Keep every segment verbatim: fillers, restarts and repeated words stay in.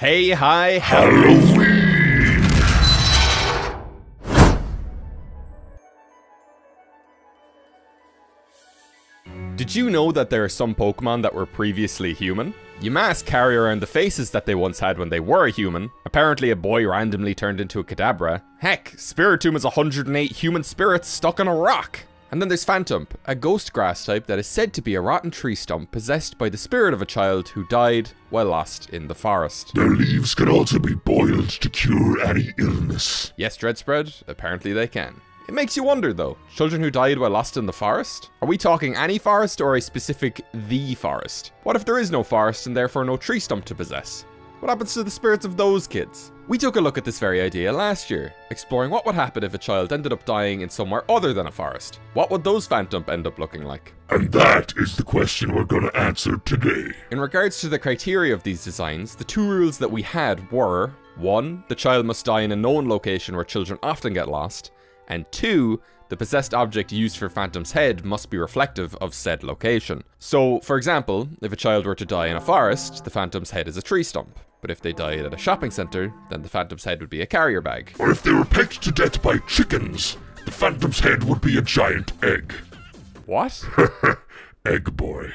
Hey, hi, Halloween! Did you know that there are some Pokemon that were previously human? You must carry around the faces that they once had when they were a human. Apparently a boy randomly turned into a Kadabra. Heck, Spiritomb is one hundred and eight human spirits stuck on a rock! And then there's Phantump, a ghost grass type that is said to be a rotten tree stump possessed by the spirit of a child who died while lost in the forest. Their leaves can also be boiled to cure any illness. Yes, Dreadspread, apparently they can. It makes you wonder though, children who died while lost in the forest? Are we talking any forest or a specific the forest? What if there is no forest and therefore no tree stump to possess? What happens to the spirits of those kids? We took a look at this very idea last year, exploring what would happen if a child ended up dying in somewhere other than a forest. What would those Phantump end up looking like? And that is the question we're gonna answer today. In regards to the criteria of these designs, the two rules that we had were one. The child must die in a known location where children often get lost, and two. The possessed object used for Phantump's head must be reflective of said location. So, for example, if a child were to die in a forest, the Phantump's head is a tree stump. But if they died at a shopping centre, then the Phantump's head would be a carrier bag. Or if they were pecked to death by chickens, the Phantump's head would be a giant egg. What? Egg boy.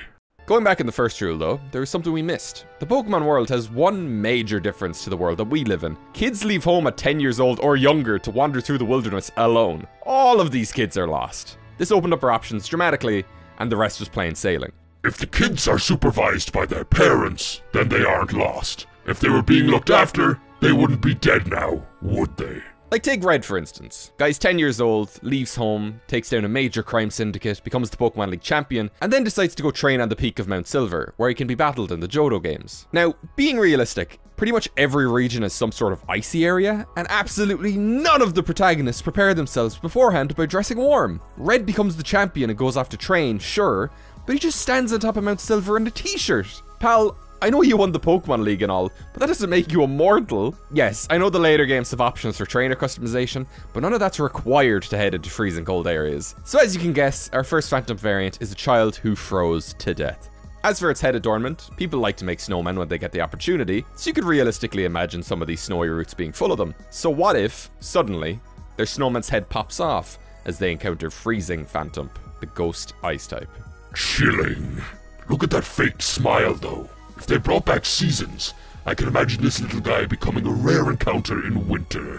Going back in the first rule though, there was something we missed. The Pokemon world has one major difference to the world that we live in. Kids leave home at ten years old or younger to wander through the wilderness alone. All of these kids are lost. This opened up our options dramatically, and the rest was plain sailing. If the kids are supervised by their parents, then they aren't lost. If they were being looked after, they wouldn't be dead now, would they? Like take Red for instance. Guy's ten years old, leaves home, takes down a major crime syndicate, becomes the Pokemon League champion, and then decides to go train on the peak of Mount Silver, where he can be battled in the Johto games. Now, being realistic, pretty much every region has some sort of icy area, and absolutely none of the protagonists prepare themselves beforehand by dressing warm. Red becomes the champion and goes off to train, sure, but he just stands on top of Mount Silver in a t-shirt. Pal, I know you won the Pokemon League and all, but that doesn't make you immortal. Yes, I know the later games have options for trainer customization, but none of that's required to head into freezing cold areas. So as you can guess, our first Phantom variant is a child who froze to death. As for its head adornment, people like to make snowmen when they get the opportunity, so you could realistically imagine some of these snowy routes being full of them. So what if, suddenly, their snowman's head pops off as they encounter freezing Phantump, the ghost ice type. Chilling. Look at that fake smile though. If they brought back seasons, I can imagine this little guy becoming a rare encounter in winter.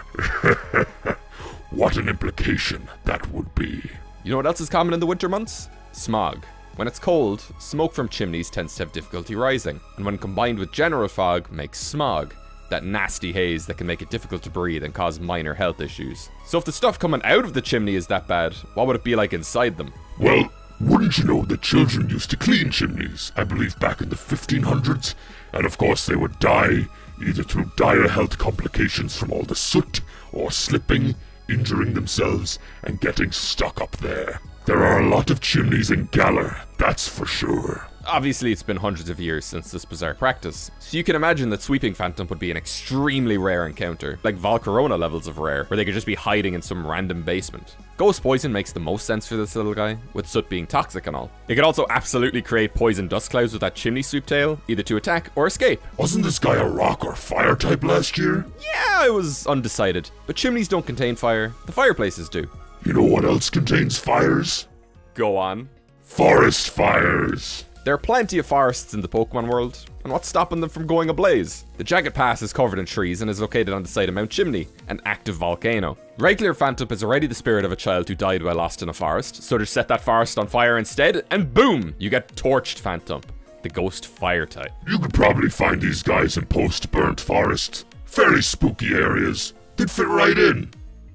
What an implication that would be. You know what else is common in the winter months? Smog. When it's cold, smoke from chimneys tends to have difficulty rising, and when combined with general fog, makes smog. That nasty haze that can make it difficult to breathe and cause minor health issues. So if the stuff coming out of the chimney is that bad, what would it be like inside them? Well, wouldn't you know that children used to clean chimneys, I believe back in the fifteen hundreds, and of course they would die, either through dire health complications from all the soot, or slipping, injuring themselves, and getting stuck up there. There are a lot of chimneys in Galar, that's for sure. Obviously it's been hundreds of years since this bizarre practice, so you can imagine that sweeping Phantom would be an extremely rare encounter, like Volcarona levels of rare, where they could just be hiding in some random basement. Ghost poison makes the most sense for this little guy, with soot being toxic and all. It could also absolutely create poison dust clouds with that chimney sweep tail, either to attack or escape. Wasn't this guy a rock or fire type last year? Yeah, it was undecided, but chimneys don't contain fire, the fireplaces do. You know what else contains fires? Go on. Forest fires. There are plenty of forests in the Pokemon world, and what's stopping them from going ablaze? The Jagged Pass is covered in trees and is located on the side of Mount Chimney, an active volcano. Regular Phantom is already the spirit of a child who died while lost in a forest, so just set that forest on fire instead, and boom! You get torched Phantom, the ghost fire type. You could probably find these guys in post-burnt forests. Fairly spooky areas. They'd fit right in.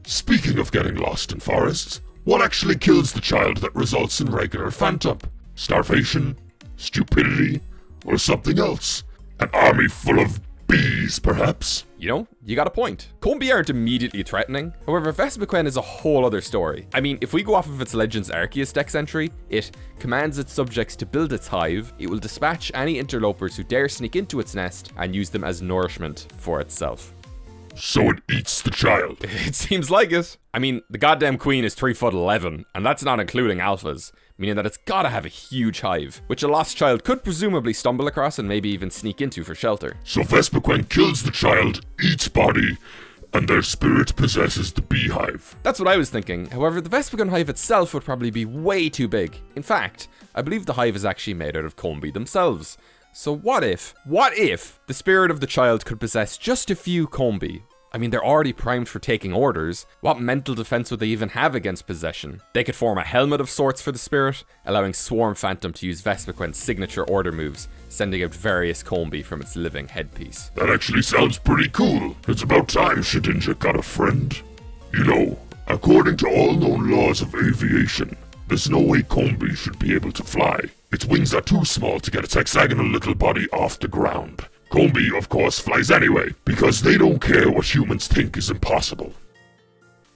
Speaking of getting lost in forests, what actually kills the child that results in regular Phantom? Starvation? Stupidity, or something else. An army full of bees, perhaps? You know, you got a point. Combee aren't immediately threatening. However, Vespiquen is a whole other story. I mean, if we go off of its Legends Arceus dex entry, it commands its subjects to build its hive, it will dispatch any interlopers who dare sneak into its nest, and use them as nourishment for itself. So it eats the child. It seems like it. I mean, the goddamn queen is three foot eleven, and that's not including alphas, meaning that it's gotta have a huge hive, which a lost child could presumably stumble across and maybe even sneak into for shelter. So Vespiquen kills the child, eats body, and their spirit possesses the beehive. That's what I was thinking. However, the Vespiquen hive itself would probably be way too big. In fact, I believe the hive is actually made out of Combee themselves. So what if, what if the spirit of the child could possess just a few Combee? I mean, they're already primed for taking orders. What mental defense would they even have against possession? They could form a helmet of sorts for the spirit, allowing Swarm Phantom to use Vespiquen's signature order moves, sending out various Combee from its living headpiece. That actually sounds pretty cool. It's about time Shedinja got a friend. You know, according to all known laws of aviation, there's no way Combee should be able to fly. Its wings are too small to get its hexagonal little body off the ground. Combee, of course, flies anyway, because they don't care what humans think is impossible.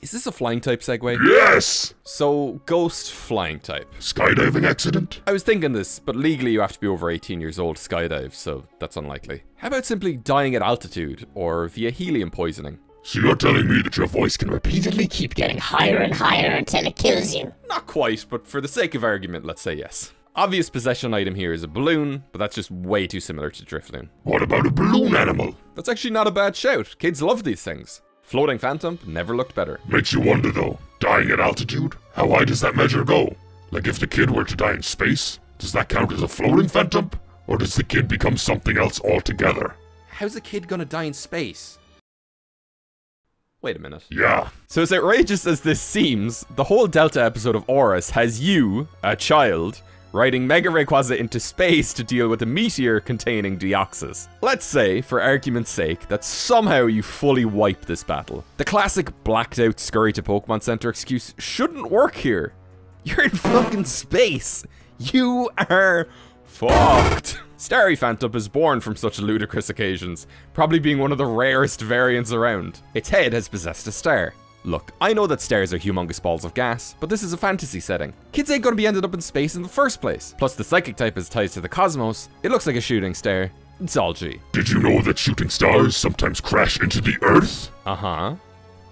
Is this a flying-type segue? Yes! So, ghost flying-type. Skydiving accident? I was thinking this, but legally you have to be over eighteen years old to skydive, so that's unlikely. How about simply dying at altitude, or via helium poisoning? So you're telling me that your voice can repeatedly keep getting higher and higher until it kills you? Not quite, but for the sake of argument, let's say yes. Obvious possession item here is a balloon, but that's just way too similar to Drifloon. What about a balloon animal? That's actually not a bad shout. Kids love these things. Floating Phantump never looked better. Makes you wonder though, dying at altitude? How high does that measure go? Like if the kid were to die in space, does that count as a floating Phantump? Or does the kid become something else altogether? How's a kid gonna die in space? Wait a minute. Yeah. So as outrageous as this seems, the whole Delta episode of Aorus has you, a child, riding Mega Rayquaza into space to deal with a meteor containing Deoxys. Let's say, for argument's sake, that somehow you fully wipe this battle. The classic blacked out scurry to Pokemon Center excuse shouldn't work here. You're in fucking space. You are fucked. Starry Phantom is born from such ludicrous occasions, probably being one of the rarest variants around. Its head has possessed a star. Look, I know that stars are humongous balls of gas, but this is a fantasy setting. Kids ain't gonna be ended up in space in the first place. Plus the psychic type is ties to the cosmos. It looks like a shooting star. It's all G. Did you know that shooting stars sometimes crash into the Earth? Uh-huh.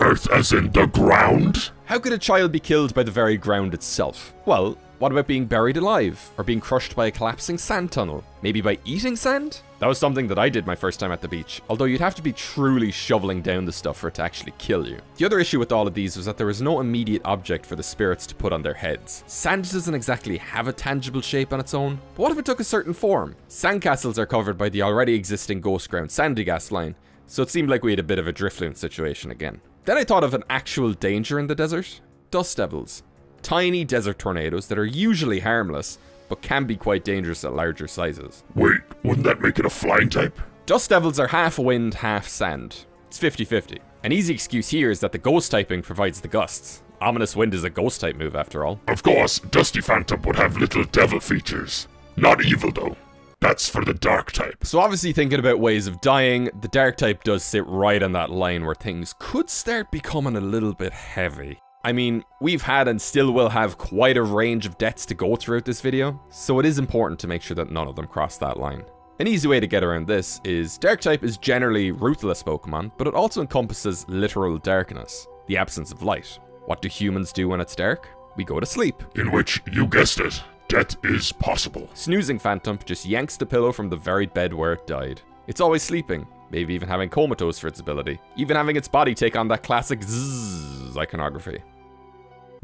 Earth as in the ground? How could a child be killed by the very ground itself? Well, what about being buried alive? Or being crushed by a collapsing sand tunnel? Maybe by eating sand? That was something that I did my first time at the beach, although you'd have to be truly shoveling down the stuff for it to actually kill you. The other issue with all of these was that there was no immediate object for the spirits to put on their heads. Sand doesn't exactly have a tangible shape on its own, but what if it took a certain form? Sandcastles are covered by the already existing Ghost Ground Sandy Gas line, so it seemed like we had a bit of a Drifloon situation again. Then I thought of an actual danger in the desert. Dust devils. Tiny desert tornadoes that are usually harmless, but can be quite dangerous at larger sizes. Wait, wouldn't that make it a flying type? Dust devils are half wind, half sand. It's fifty fifty. An easy excuse here is that the ghost typing provides the gusts. Ominous Wind is a ghost type move after all. Of course, Dusty Phantom would have little devil features. Not evil though. That's for the dark type. So obviously thinking about ways of dying, the dark type does sit right on that line where things could start becoming a little bit heavy. I mean, we've had and still will have quite a range of deaths to go throughout this video, so it is important to make sure that none of them cross that line. An easy way to get around this is Dark-type is generally ruthless Pokemon, but it also encompasses literal darkness, the absence of light. What do humans do when it's dark? We go to sleep. In which, you guessed it, death is possible. Snoozing Phantump just yanks the pillow from the very bed where it died. It's always sleeping. Maybe even having comatose for its ability. Even having its body take on that classic zzzz iconography.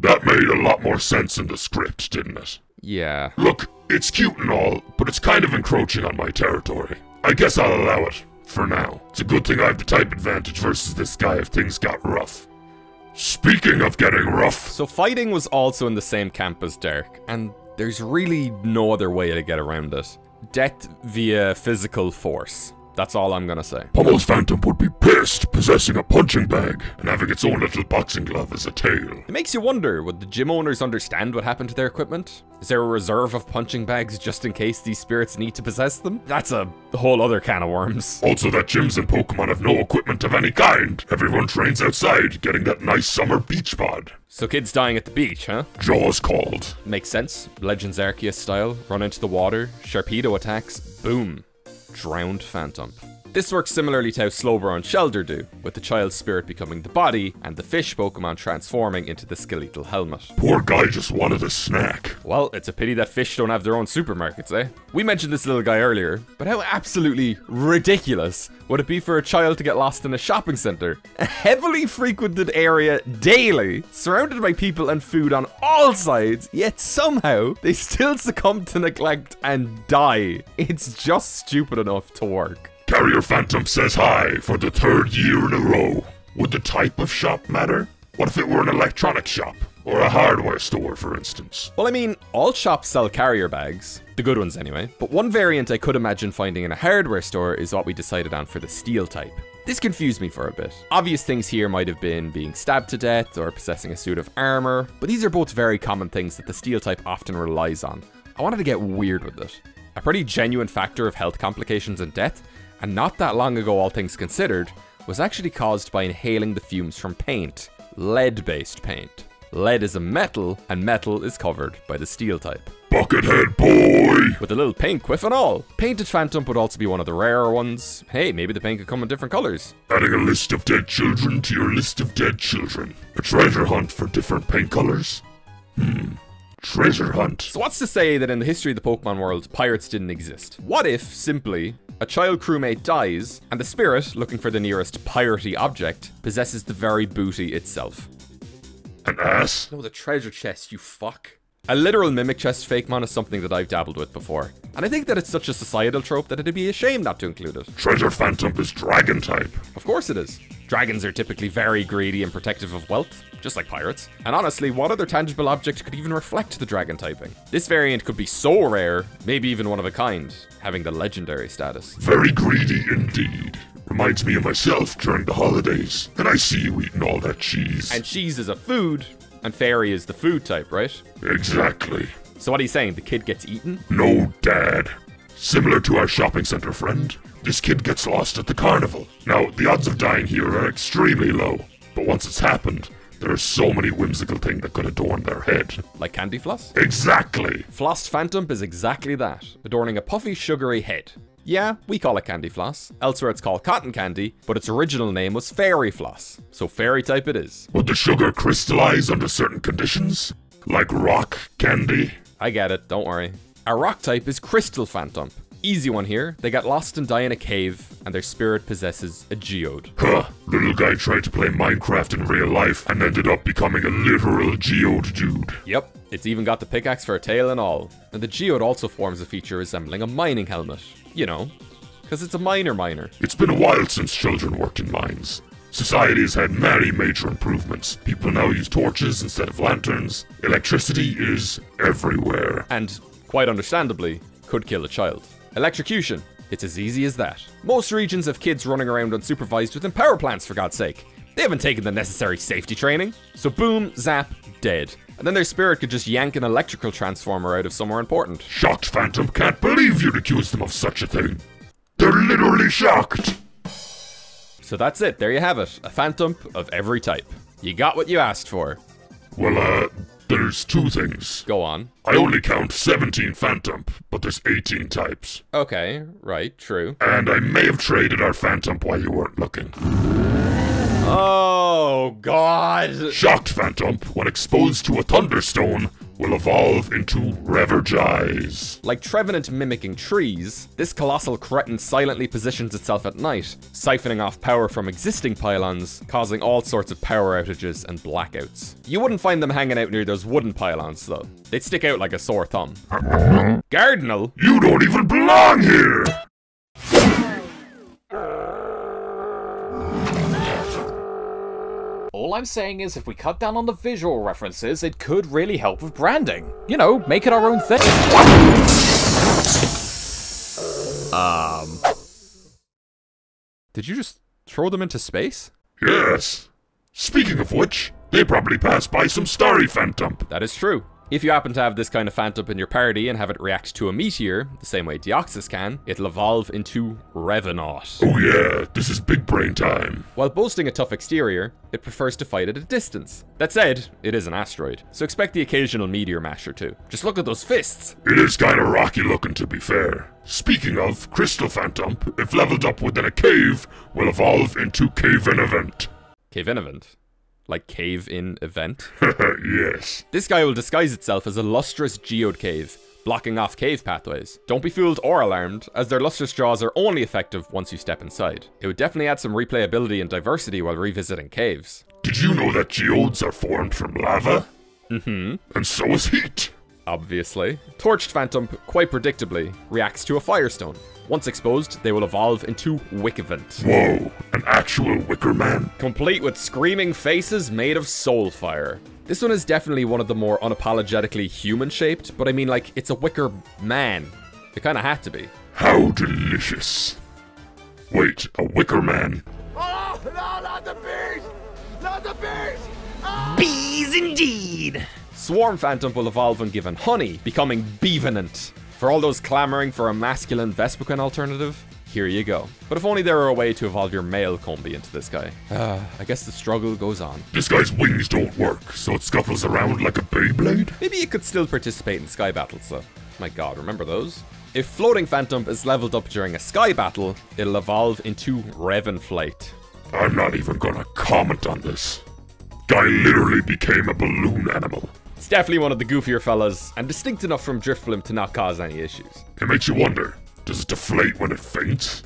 That made a lot more sense in the script, didn't it? Yeah. Look, it's cute and all, but it's kind of encroaching on my territory. I guess I'll allow it, for now. It's a good thing I have the type advantage versus this guy if things got rough. Speaking of getting rough... So fighting was also in the same camp as Dark, and there's really no other way to get around it. Death via physical force. That's all I'm gonna say. Pummel's Phantom would be pissed, possessing a punching bag and having its own little boxing glove as a tail. It makes you wonder, would the gym owners understand what happened to their equipment? Is there a reserve of punching bags just in case these spirits need to possess them? That's a whole other can of worms. Also that gyms and Pokemon have no equipment of any kind. Everyone trains outside, getting that nice summer beach bod. So kids dying at the beach, huh? Jaws called. Makes sense. Legends Arceus style. Run into the water. Sharpedo attacks. Boom. Drowned Phantom. This works similarly to how Slowbro and Shelder do, with the child's spirit becoming the body and the fish Pokemon transforming into the skeletal helmet. Poor guy just wanted a snack. Well, it's a pity that fish don't have their own supermarkets, eh? We mentioned this little guy earlier, but how absolutely ridiculous would it be for a child to get lost in a shopping center, a heavily frequented area daily, surrounded by people and food on all sides, yet somehow they still succumb to neglect and die? It's just stupid enough to work. Carrier Phantom says hi for the third year in a row. Would the type of shop matter? What if it were an electronic shop? Or a hardware store, for instance? Well, I mean, all shops sell carrier bags. The good ones, anyway. But one variant I could imagine finding in a hardware store is what we decided on for the steel type. This confused me for a bit. Obvious things here might have been being stabbed to death or possessing a suit of armor, but these are both very common things that the steel type often relies on. I wanted to get weird with it. A pretty genuine factor of health complications and death, and not that long ago, all things considered, was actually caused by inhaling the fumes from paint. Lead-based paint. Lead is a metal, and metal is covered by the steel type. Buckethead boy! With a little paint quiff and all. Painted Phantump would also be one of the rarer ones. Hey, maybe the paint could come in different colors. Adding a list of dead children to your list of dead children. A treasure hunt for different paint colors. Hmm. Treasure hunt. So what's to say that in the history of the Pokemon world, pirates didn't exist? What if, simply, a child crewmate dies, and the spirit, looking for the nearest piratey object, possesses the very booty itself? An ass? No, the treasure chest, you fuck. A literal mimic chest fakemon is something that I've dabbled with before, and I think that it's such a societal trope that it'd be a shame not to include it. Treasure Phantom is dragon type. Of course it is. Dragons are typically very greedy and protective of wealth, just like pirates. And honestly, what other tangible object could even reflect the dragon typing? This variant could be so rare, maybe even one of a kind, having the legendary status. Very greedy indeed. Reminds me of myself during the holidays, and I see you eating all that cheese. And cheese is a food, and fairy is the food type, right? Exactly. So what are you saying, the kid gets eaten? No, Dad. Similar to our shopping center friend, this kid gets lost at the carnival. Now, the odds of dying here are extremely low, but once it's happened, there are so many whimsical things that could adorn their head. Like candy floss? Exactly! Flossed Phantump is exactly that, adorning a puffy, sugary head. Yeah, we call it candy floss. Elsewhere it's called cotton candy, but its original name was fairy floss, so fairy type it is. Would the sugar crystallize under certain conditions? Like rock candy? I get it, don't worry. Our rock type is Crystal Phantump. Easy one here. They got lost and die in a cave, and their spirit possesses a geode. Huh, little guy tried to play Minecraft in real life and ended up becoming a literal geode dude. Yep, it's even got the pickaxe for a tail and all. And the geode also forms a feature resembling a mining helmet. You know, because it's a miner miner. It's been a while since children worked in mines. Society has had many major improvements. People now use torches instead of lanterns. Electricity is everywhere. And quite understandably, could kill a child. Electrocution. It's as easy as that. Most regions have kids running around unsupervised within power plants, for God's sake. They haven't taken the necessary safety training. So boom, zap, dead. And then their spirit could just yank an electrical transformer out of somewhere important. Shocked Phantom can't believe you'd accuse them of such a thing. They're literally shocked. So that's it. There you have it. A Phantom of every type. You got what you asked for. Well, uh... there's two things. Go on. I only count seventeen Phantump, but there's eighteen types. Okay, right, true. And I may have traded our Phantump while you weren't looking. Oh, God. Shocked Phantump, when exposed to a Thunderstone, will evolve into Revergize. Like Trevenant mimicking trees, this colossal cretin silently positions itself at night, siphoning off power from existing pylons, causing all sorts of power outages and blackouts. You wouldn't find them hanging out near those wooden pylons, though. They'd stick out like a sore thumb. Cardinal? You don't even belong here! All I'm saying is if we cut down on the visual references, it could really help with branding. You know, make it our own thing. Um... Did you just throw them into space? Yes. Speaking of which, they probably passed by some starry Phantump. That is true. If you happen to have this kind of Phantump in your party and have it react to a meteor, the same way Deoxys can, it'll evolve into Revenant. Oh yeah, this is big brain time. While boasting a tough exterior, it prefers to fight at a distance. That said, it is an asteroid, so expect the occasional meteor mash or two. Just look at those fists. It is kind of rocky looking, to be fair. Speaking of, Crystal Phantump, if leveled up within a cave, will evolve into Cavenavant. Cavenavant? Like cave-in event? Yes. This guy will disguise itself as a lustrous geode cave, blocking off cave pathways. Don't be fooled or alarmed, as their lustrous jaws are only effective once you step inside. It would definitely add some replayability and diversity while revisiting caves. Did you know that geodes are formed from lava? Mm-hmm. And so is heat. Obviously. Torched Phantump, quite predictably, reacts to a firestone. Once exposed, they will evolve into Wickervant. Whoa, an actual wicker man. Complete with screaming faces made of soul fire. This one is definitely one of the more unapologetically human-shaped, but I mean, like, it's a wicker man. It kinda had to be. How delicious. Wait, a wicker man? Oh, no, not the bees! Not the bees! Ah! Bees indeed! Swarm Phantump will evolve when given honey, becoming Beevenant. For all those clamoring for a masculine Vespiquen alternative, here you go. But if only there were a way to evolve your male Combee into this guy. Uh, I guess the struggle goes on. This guy's wings don't work, so it scuffles around like a Beyblade? Maybe it could still participate in sky battles though. My god, remember those? If Floating Phantump is leveled up during a sky battle, it'll evolve into Revenflight. I'm not even gonna comment on this. Guy literally became a balloon animal. It's definitely one of the goofier fellas, and distinct enough from Driftblim to not cause any issues. It makes you wonder, does it deflate when it faints?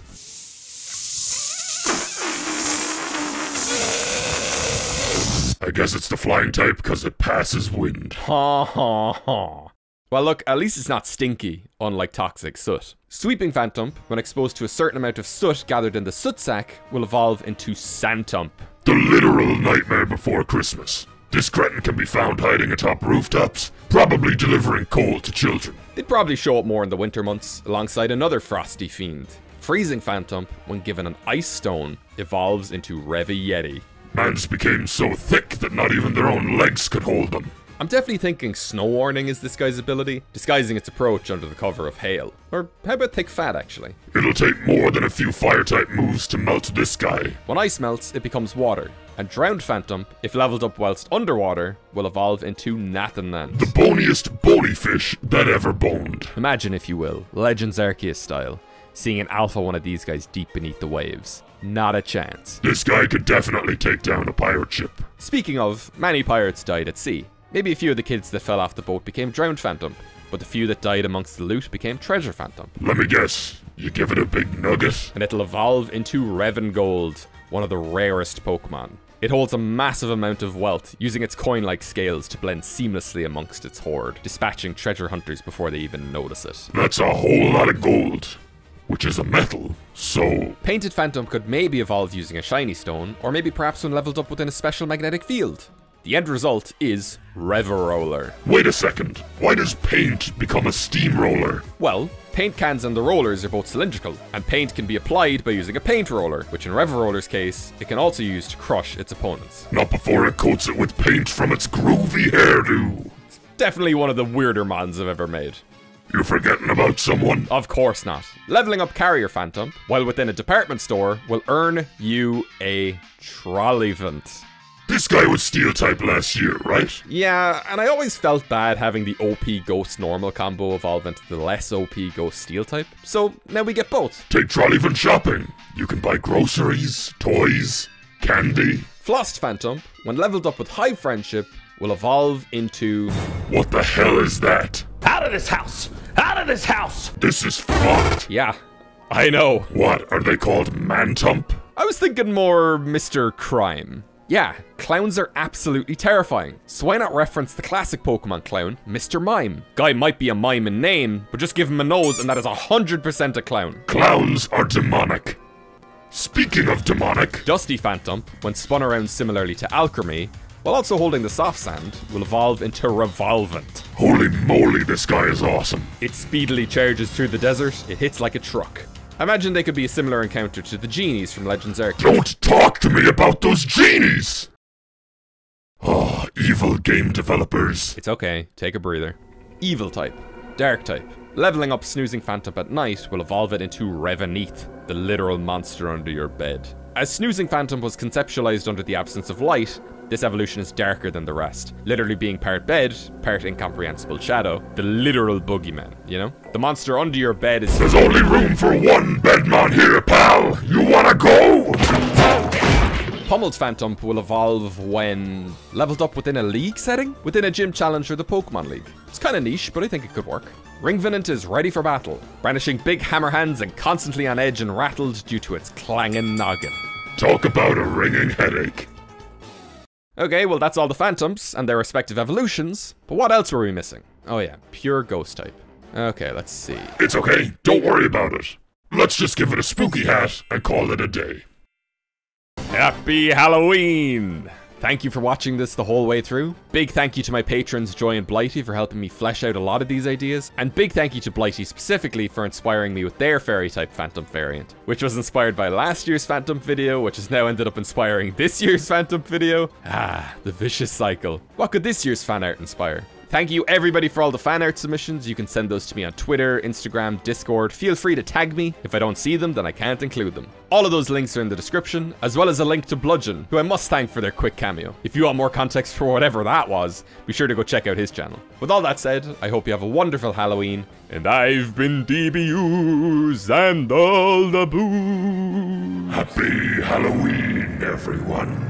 I guess it's the flying type because it passes wind. Ha ha ha. Well look, at least it's not stinky, unlike toxic soot. Sweeping Phantump, when exposed to a certain amount of soot gathered in the soot sack, will evolve into Sandtump. The literal nightmare before Christmas. This cretin can be found hiding atop rooftops, probably delivering coal to children. They'd probably show up more in the winter months, alongside another frosty fiend. Freezing Phantump, when given an ice stone, evolves into Revieti. Mans became so thick that not even their own legs could hold them. I'm definitely thinking Snow Warning is this guy's ability, disguising its approach under the cover of hail. Or how about Thick Fat, actually? It'll take more than a few fire-type moves to melt this guy. When ice melts, it becomes water. And Drowned Phantump, if leveled up whilst underwater, will evolve into Nathanland. The boniest bony fish that ever boned. Imagine, if you will, Legends Arceus style, seeing an alpha one of these guys deep beneath the waves. Not a chance. This guy could definitely take down a pirate ship. Speaking of, many pirates died at sea. Maybe a few of the kids that fell off the boat became Drowned Phantump, but the few that died amongst the loot became Treasure Phantump. Let me guess, you give it a big nugget? And it'll evolve into Revengold, one of the rarest Pokemon. It holds a massive amount of wealth, using its coin-like scales to blend seamlessly amongst its hoard, dispatching treasure hunters before they even notice it. That's a whole lot of gold, which is a metal, so... Painted Phantump could maybe evolve using a shiny stone, or maybe perhaps when leveled up within a special magnetic field. The end result is Reveroller. Wait a second, why does paint become a steamroller? Well, paint cans and the rollers are both cylindrical, and paint can be applied by using a paint roller, which in Reveroller's case, it can also use to crush its opponents. Not before it coats it with paint from its groovy hairdo. It's definitely one of the weirder mons I've ever made. You're forgetting about someone? Of course not. Leveling up Carrier Phantump, while within a department store, will earn you a Trollivant. This guy was Steel-type last year, right? Yeah, and I always felt bad having the O P Ghost Normal combo evolve into the less O P Ghost Steel-type, so now we get both. Take Trollivant shopping. You can buy groceries, toys, candy. Flossed Phantump, when leveled up with High Friendship, will evolve into... What the hell is that? Out of this house! Out of this house! This is fucked! Yeah, I know. What, are they called Mantump? I was thinking more Mister Crime. Yeah, clowns are absolutely terrifying, so why not reference the classic Pokemon clown, Mister Mime? Guy might be a mime in name, but just give him a nose and that is one hundred percent a clown. Clowns are demonic. Speaking of demonic... Dusty Phantump, when spun around similarly to Alcremie, while also holding the soft sand, will evolve into Revolvant. Holy moly, this guy is awesome. It speedily charges through the desert, it hits like a truck. I imagine they could be a similar encounter to the genies from Legends Arceus. Don't talk to me about those genies! Oh, evil game developers. It's okay. Take a breather. Evil type. Dark type. Leveling up snoozing Phantump at night will evolve it into Revenant, the literal monster under your bed. As snoozing Phantump was conceptualized under the absence of light, this evolution is darker than the rest, literally being part bed, part incomprehensible shadow, the literal boogeyman, you know? The monster under your bed is- There's only room for one bedman here, pal! You wanna go? Pummeled Phantump will evolve when leveled up within a league setting? Within a gym challenge or the Pokemon League. It's kinda niche, but I think it could work. Ringvenant is ready for battle, brandishing big hammer hands and constantly on edge and rattled due to its clangin' noggin. Talk about a ringing headache. Okay, well that's all the Phantumps and their respective evolutions, but what else were we missing? Oh yeah, pure ghost type. Okay, let's see. It's okay, don't worry about it. Let's just give it a spooky hat and call it a day. Happy Halloween! Thank you for watching this the whole way through. Big thank you to my patrons Joy and Blighty for helping me flesh out a lot of these ideas. And big thank you to Blighty specifically for inspiring me with their fairy type Phantump variant, which was inspired by last year's Phantump video, which has now ended up inspiring this year's Phantump video. Ah, the vicious cycle. What could this year's fan art inspire? Thank you everybody for all the fan art submissions. You can send those to me on Twitter, Instagram, Discord. Feel free to tag me. If I don't see them, then I can't include them. All of those links are in the description, as well as a link to Bludgeon, who I must thank for their quick cameo. If you want more context for whatever that was, be sure to go check out his channel. With all that said, I hope you have a wonderful Halloween, and I've been D B U's and all the boo. Happy Halloween, everyone.